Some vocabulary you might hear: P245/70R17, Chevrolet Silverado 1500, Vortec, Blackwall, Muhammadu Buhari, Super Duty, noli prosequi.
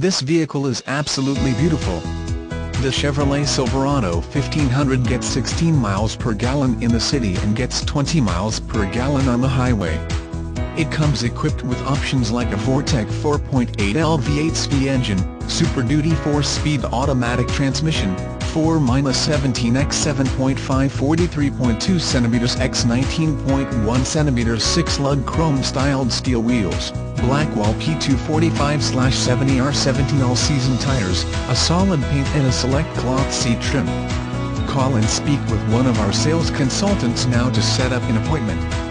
This vehicle is absolutely beautiful. The Chevrolet Silverado 1500 gets 16 miles per gallon in the city and gets 20 miles per gallon on the highway. It comes equipped with options like a Vortec 4.8L V8 SV engine, Super Duty 4-speed automatic transmission, 4-17x7.5 43.2 cm x 19.1 cm 6-lug chrome-styled steel wheels, Blackwall P245/70R17 all-season tires, a solid paint and a select cloth seat trim. Call and speak with one of our sales consultants now to set up an appointment.